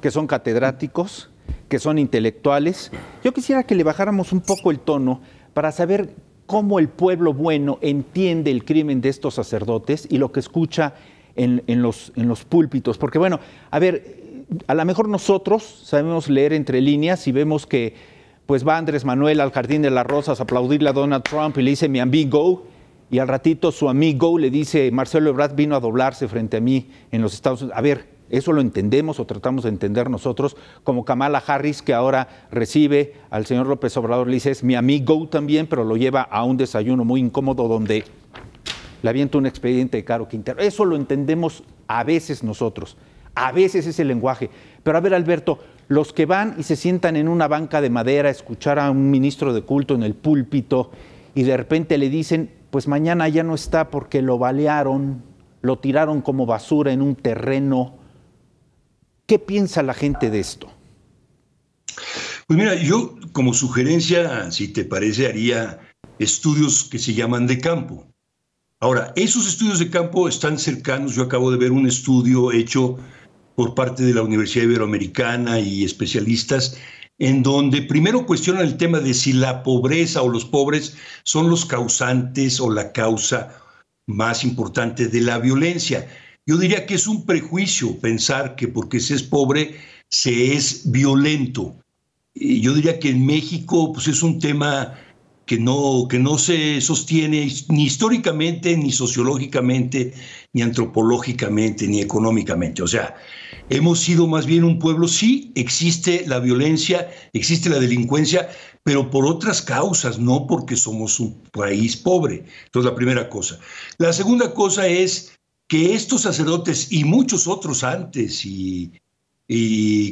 que son catedráticos, que son intelectuales. Yo quisiera que le bajáramos un poco el tono para saber cómo el pueblo bueno entiende el crimen de estos sacerdotes y lo que escucha en los púlpitos. Porque bueno, a ver, a lo mejor nosotros sabemos leer entre líneas y vemos que pues va Andrés Manuel al Jardín de las Rosas a aplaudirle a Donald Trump y le dice mi amigo, y al ratito su amigo le dice Marcelo Ebrard vino a doblarse frente a mí en los Estados Unidos. A ver, eso lo entendemos o tratamos de entender nosotros, como Kamala Harris, que ahora recibe al señor López Obrador, le dice es mi amigo también, pero lo lleva a un desayuno muy incómodo donde le avienta un expediente de Caro Quintero. Eso lo entendemos a veces nosotros, a veces es el lenguaje. Pero a ver, Alberto, los que van y se sientan en una banca de madera a escuchar a un ministro de culto en el púlpito y de repente le dicen, pues mañana ya no está porque lo balearon, lo tiraron como basura en un terreno. ¿Qué piensa la gente de esto? Pues mira, yo como sugerencia, si te parece, haría estudios que se llaman de campo. Ahora, esos estudios de campo están cercanos. Yo acabo de ver un estudio hecho por parte de la Universidad Iberoamericana y especialistas, en donde primero cuestionan el tema de si la pobreza o los pobres son los causantes o la causa más importante de la violencia. Yo diría que es un prejuicio pensar que porque se es pobre, se es violento. Yo diría que en México pues es un tema que no se sostiene ni históricamente, ni sociológicamente, ni antropológicamente, ni económicamente. O sea, hemos sido más bien un pueblo, sí, existe la violencia, existe la delincuencia, pero por otras causas, no porque somos un país pobre. Entonces, la primera cosa. La segunda cosa es que estos sacerdotes y muchos otros antes y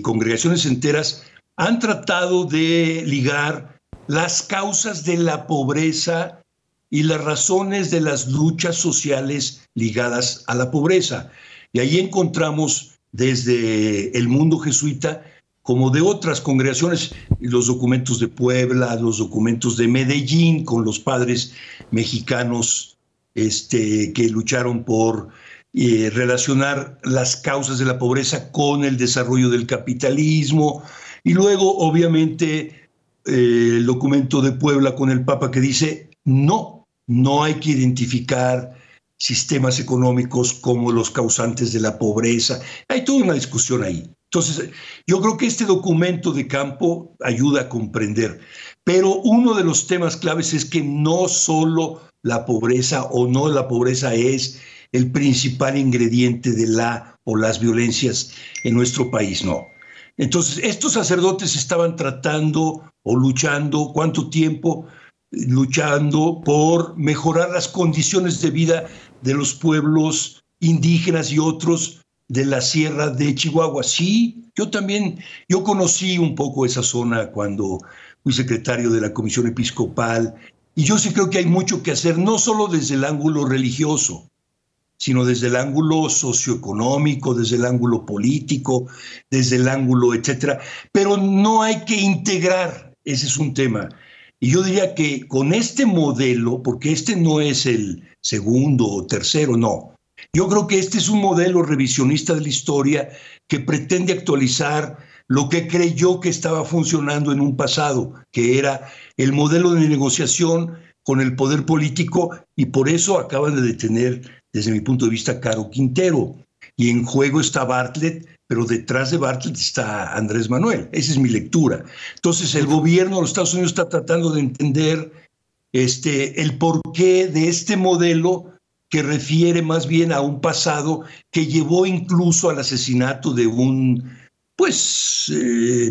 congregaciones enteras han tratado de ligar las causas de la pobreza y las razones de las luchas sociales ligadas a la pobreza. Y ahí encontramos desde el mundo jesuita, como de otras congregaciones, los documentos de Puebla, los documentos de Medellín, con los padres mexicanos que lucharon por relacionar las causas de la pobreza con el desarrollo del capitalismo. Y luego, obviamente, el documento de Puebla con el Papa que dice no hay que identificar sistemas económicos como los causantes de la pobreza. Hay toda una discusión ahí. Entonces, yo creo que este documento de campo ayuda a comprender. Pero uno de los temas claves es que no solo la pobreza es el principal ingrediente de la o las violencias en nuestro país, no. Entonces, estos sacerdotes estaban tratando o luchando, ¿cuánto tiempo? Luchando por mejorar las condiciones de vida de los pueblos indígenas y otros de la Sierra de Chihuahua. Sí, yo conocí un poco esa zona cuando fui secretario de la Comisión Episcopal, y yo sí creo que hay mucho que hacer, no solo desde el ángulo religioso, sino desde el ángulo socioeconómico, desde el ángulo político, desde el ángulo, etcétera. Pero no hay que integrar, ese es un tema. Y yo diría que con este modelo, porque este no es el segundo o tercero, no. Yo creo que este es un modelo revisionista de la historia que pretende actualizar lo que creyó que estaba funcionando en un pasado, que era el modelo de negociación con el poder político, y por eso acaban de detener, desde mi punto de vista, Caro Quintero. Y en juego está Bartlett, pero detrás de Bartlett está Andrés Manuel. Esa es mi lectura. Entonces, el gobierno de los Estados Unidos está tratando de entender el porqué de este modelo que refiere más bien a un pasado que llevó incluso al asesinato de un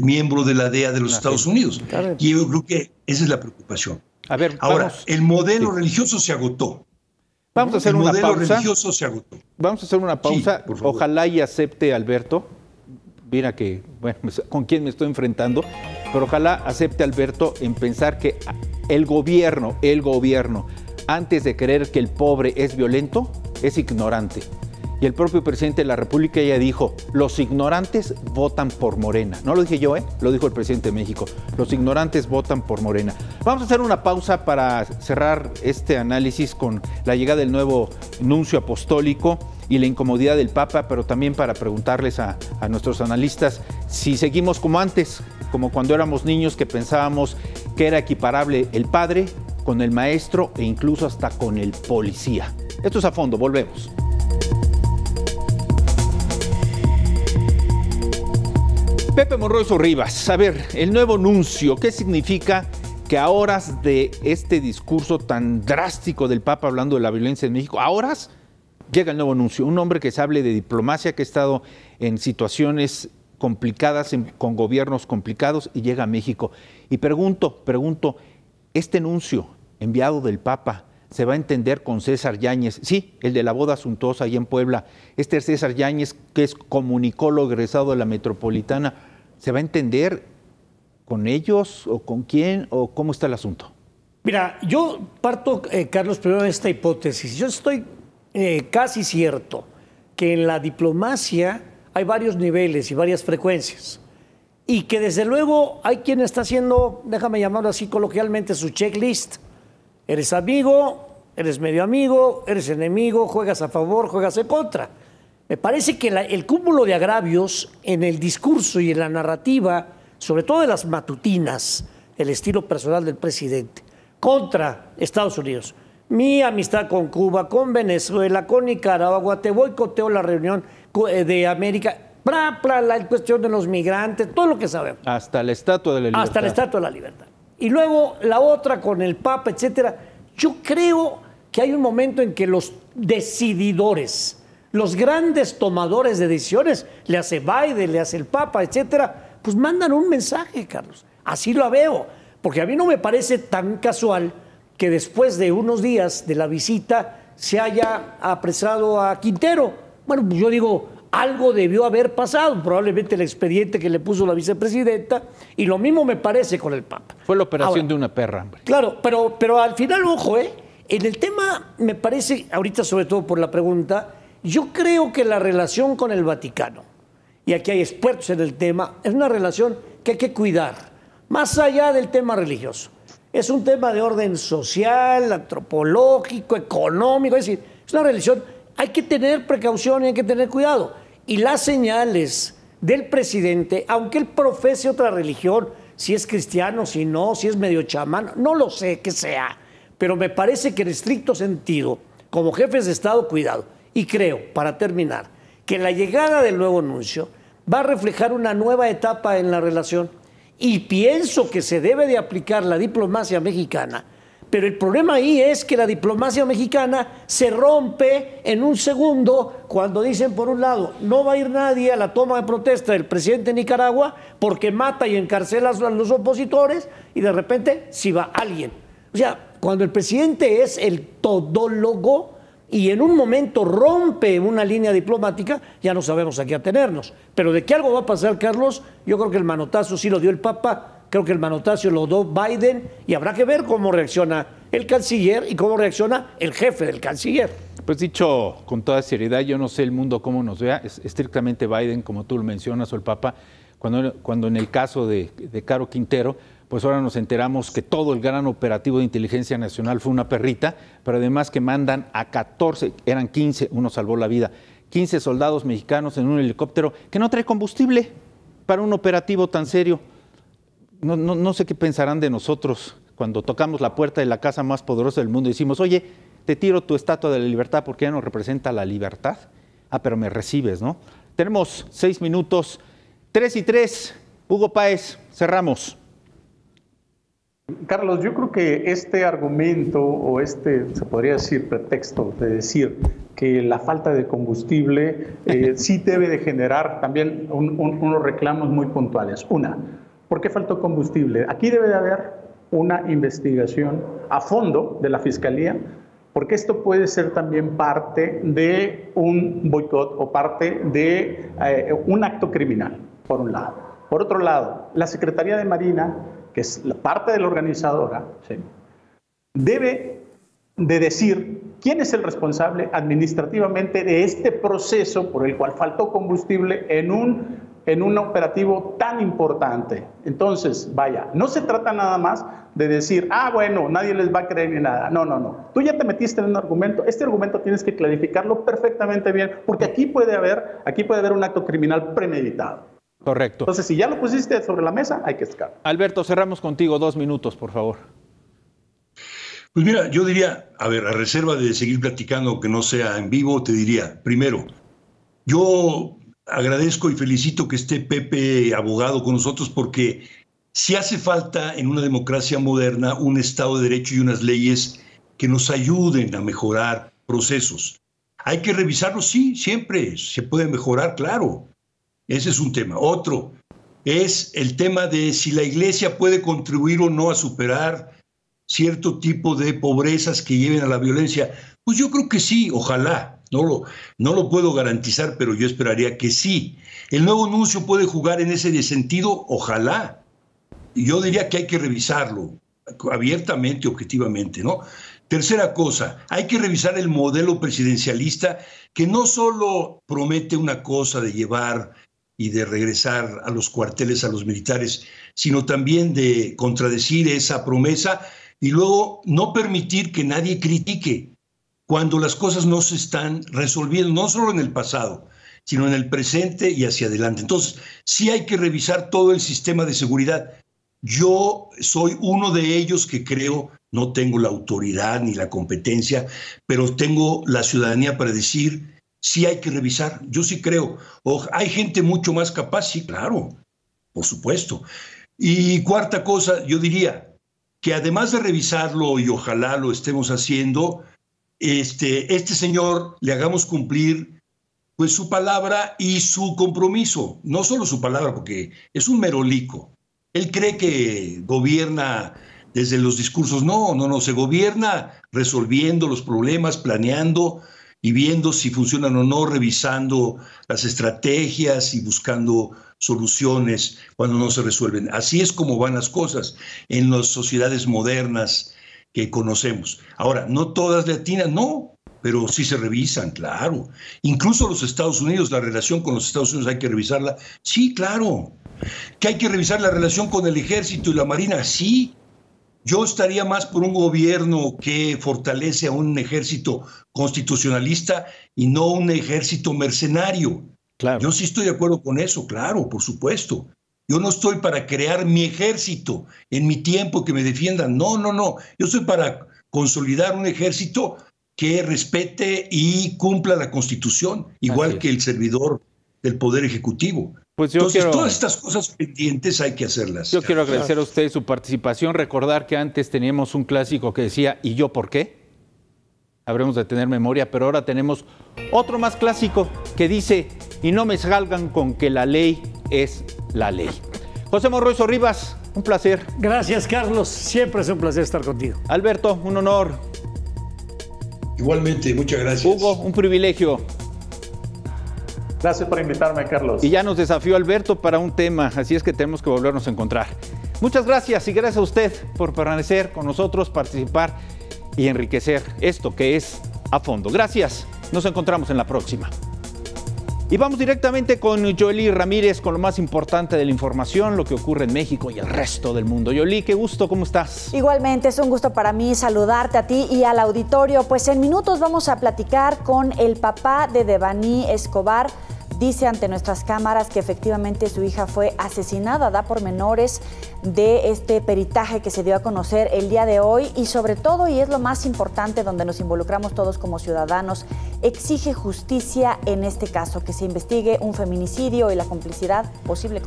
miembro de la DEA de los Estados Unidos. Y yo creo que esa es la preocupación. A ver, ahora, el modelo religioso se agotó. Vamos a hacer una pausa. Vamos a hacer una pausa. Sí, ojalá y acepte Alberto. Mira que, bueno, con quién me estoy enfrentando, pero ojalá acepte Alberto en pensar que el gobierno, antes de creer que el pobre es violento, es ignorante. Y el propio presidente de la República ya dijo, los ignorantes votan por Morena. No lo dije yo, lo dijo el presidente de México. Los ignorantes votan por Morena. Vamos a hacer una pausa para cerrar este análisis con la llegada del nuevo nuncio apostólico y la incomodidad del Papa, pero también para preguntarles a nuestros analistas si seguimos como antes, como cuando éramos niños que pensábamos que era equiparable el Padre con el maestro e incluso hasta con el policía. Esto es A Fondo, volvemos. Pepe Monroy Zorrivas, a ver, el nuevo nuncio, ¿qué significa que a horas de este discurso tan drástico del Papa hablando de la violencia en México, a horas llega el nuevo nuncio, un hombre que se hable de diplomacia, que ha estado en situaciones complicadas, con gobiernos complicados, y llega a México? Y pregunto, ¿este nuncio enviado del Papa se va a entender con César Yáñez? Sí, el de la boda suntuosa ahí en Puebla. Este César Yáñez, que es comunicólogo egresado de la Metropolitana, ¿se va a entender con ellos o con quién o cómo está el asunto? Mira, yo parto, Carlos, primero de esta hipótesis. Yo estoy casi cierto que en la diplomacia hay varios niveles y varias frecuencias. Y que desde luego hay quien está haciendo, déjame llamarlo así coloquialmente, su checklist. Eres amigo, eres medio amigo, eres enemigo, juegas a favor, juegas en contra. Me parece que el cúmulo de agravios en el discurso y en la narrativa, sobre todo de las matutinas, el estilo personal del presidente, contra Estados Unidos. Mi amistad con Cuba, con Venezuela, con Nicaragua, te boicoteo la reunión de América, la cuestión de los migrantes, todo lo que sabemos. Hasta la Estatua de la Libertad. Hasta la Estatua de la Libertad. Y luego la otra con el Papa, etcétera. Yo creo que hay un momento en que los decididores, los grandes tomadores de decisiones, le hace Biden, le hace el Papa, etcétera, pues mandan un mensaje, Carlos. Así lo veo. Porque a mí no me parece tan casual que después de unos días de la visita se haya apresado a Quintero. Bueno, pues yo digo, algo debió haber pasado, probablemente el expediente que le puso la vicepresidenta, y lo mismo me parece con el Papa. Fue la operación de una perra, hombre. Claro, pero al final, ojo, en el tema, me parece, ahorita sobre todo por la pregunta, yo creo que la relación con el Vaticano, y aquí hay expertos en el tema, es una relación que hay que cuidar, más allá del tema religioso. Es un tema de orden social, antropológico, económico, es decir, es una relación, hay que tener precaución y hay que tener cuidado. Y las señales del presidente, aunque él profese otra religión, si es cristiano, si no, si es medio chamán, no lo sé que sea, pero me parece que en estricto sentido, como jefes de Estado, cuidado. Y creo, para terminar, que la llegada del nuevo nuncio va a reflejar una nueva etapa en la relación. Y pienso que se debe de aplicar la diplomacia mexicana, pero el problema ahí es que la diplomacia mexicana se rompe en un segundo cuando dicen, por un lado, no va a ir nadie a la toma de protesta del presidente de Nicaragua porque mata y encarcela a los opositores, y de repente sí va alguien. O sea, cuando el presidente es el todólogo y en un momento rompe una línea diplomática, ya no sabemos a qué atenernos. Pero de que algo va a pasar, Carlos, yo creo que el manotazo sí lo dio el Papa, creo que el manotazo lo dio Biden, y habrá que ver cómo reacciona el canciller y cómo reacciona el jefe del canciller. Pues dicho con toda seriedad, yo no sé el mundo cómo nos vea, es estrictamente Biden, como tú lo mencionas, o el Papa, cuando en el caso de Caro Quintero, pues ahora nos enteramos que todo el gran operativo de inteligencia nacional fue una perrita, pero además que mandan a 14, eran 15, uno salvó la vida, 15 soldados mexicanos en un helicóptero que no trae combustible para un operativo tan serio. No sé qué pensarán de nosotros cuando tocamos la puerta de la casa más poderosa del mundo y decimos, oye, te tiro tu Estatua de la Libertad porque ya no representa la libertad. Ah, pero me recibes, ¿no? Tenemos 6 minutos, 3 y 3. Hugo Páez, cerramos. Carlos, yo creo que este argumento o se podría decir pretexto de decir que la falta de combustible sí debe de generar también unos reclamos muy puntuales. Una, ¿por qué faltó combustible? Aquí debe de haber una investigación a fondo de la Fiscalía, porque esto puede ser también parte de un boicot o parte de un acto criminal, por un lado. Por otro lado, la Secretaría de Marina, que es la parte de la organizadora, ¿sí?, debe de decir quién es el responsable administrativamente de este proceso por el cual faltó combustible en un operativo tan importante. Entonces, vaya, no se trata nada más de decir, ah, bueno, nadie les va a creer ni nada. No. Tú ya te metiste en un argumento. Este argumento tienes que clarificarlo perfectamente bien, porque aquí puede haber un acto criminal premeditado. Correcto. Entonces, si ya lo pusiste sobre la mesa, hay que escapar. Alberto, cerramos contigo, 2 minutos, por favor. Pues mira, yo diría, a ver, a reserva de seguir platicando que no sea en vivo, te diría, primero, yo agradezco y felicito que esté Pepe abogado con nosotros, porque si hace falta en una democracia moderna un Estado de Derecho y unas leyes que nos ayuden a mejorar procesos. Hay que revisarlos, sí, siempre se puede mejorar, claro. Ese es un tema. Otro es el tema de si la Iglesia puede contribuir o no a superar cierto tipo de pobrezas que lleven a la violencia. Pues yo creo que sí, ojalá. No lo puedo garantizar, pero yo esperaría que sí. El nuevo nuncio puede jugar en ese sentido, ojalá. Yo diría que hay que revisarlo abiertamente, objetivamente, ¿no? Tercera cosa, hay que revisar el modelo presidencialista, que no solo promete una cosa de llevar y de regresar a los cuarteles a los militares, sino también de contradecir esa promesa y luego no permitir que nadie critique cuando las cosas no se están resolviendo, no solo en el pasado, sino en el presente y hacia adelante. Entonces, sí hay que revisar todo el sistema de seguridad. Yo soy uno de ellos que creo, no tengo la autoridad ni la competencia, pero tengo la ciudadanía para decir, sí hay que revisar, yo sí creo. Hay gente mucho más capaz, sí, claro, por supuesto. Y cuarta cosa, yo diría que además de revisarlo, y ojalá lo estemos haciendo, este señor le hagamos cumplir pues su palabra y su compromiso. No solo su palabra, porque es un merolico. Él cree que gobierna desde los discursos. No, se gobierna resolviendo los problemas, planeando y viendo si funcionan o no, revisando las estrategias y buscando soluciones cuando no se resuelven. Así es como van las cosas en las sociedades modernas que conocemos. Ahora, no todas le atinan, no, pero sí se revisan, claro. Incluso los Estados Unidos, la relación con los Estados Unidos hay que revisarla, sí, claro. Que hay que revisar la relación con el ejército y la marina, sí. Yo estaría más por un gobierno que fortalece a un ejército constitucionalista y no un ejército mercenario. Claro. Yo sí estoy de acuerdo con eso, claro, por supuesto. Yo no estoy para crear mi ejército en mi tiempo que me defiendan. No. Yo estoy para consolidar un ejército que respete y cumpla la Constitución, igual que el servidor del Poder Ejecutivo. Pues todas estas cosas pendientes hay que hacerlas. Yo quiero agradecer a usted su participación, recordar que antes teníamos un clásico que decía ¿y yo por qué? Habremos de tener memoria, pero ahora tenemos otro más clásico que dice y no me salgan con que la ley es la ley. José Monroy Zorrivas, un placer. Gracias, Carlos, siempre es un placer estar contigo. Alberto, un honor. Igualmente, muchas gracias. Hugo, un privilegio. Gracias por invitarme, Carlos. Y ya nos desafió Alberto para un tema, así es que tenemos que volvernos a encontrar. Muchas gracias y gracias a usted por permanecer con nosotros, participar y enriquecer esto que es A Fondo. Gracias, nos encontramos en la próxima. Y vamos directamente con Yoli Ramírez con lo más importante de la información, lo que ocurre en México y el resto del mundo. Yoli, qué gusto, ¿cómo estás? Igualmente, es un gusto para mí saludarte a ti y al auditorio. Pues en minutos vamos a platicar con el papá de Devani Escobar. Dice ante nuestras cámaras que efectivamente su hija fue asesinada, da pormenores de este peritaje que se dio a conocer el día de hoy y sobre todo, y es lo más importante donde nos involucramos todos como ciudadanos, exige justicia en este caso, que se investigue un feminicidio y la complicidad, posible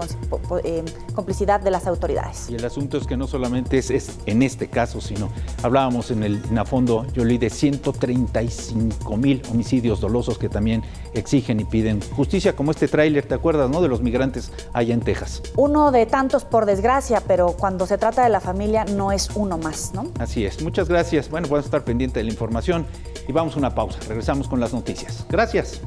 complicidad de las autoridades. Y el asunto es que no solamente es en este caso, sino hablábamos en A Fondo, Yoli, de 135,000 homicidios dolosos que también exigen y piden justicia, como este tráiler, ¿te acuerdas, no? De los migrantes allá en Texas. Uno de tantos, por desgracia, pero cuando se trata de la familia no es uno más, ¿no? Así es. Muchas gracias. Bueno, vamos a estar pendiente de la información y vamos a una pausa. Regresamos con las noticias. Gracias.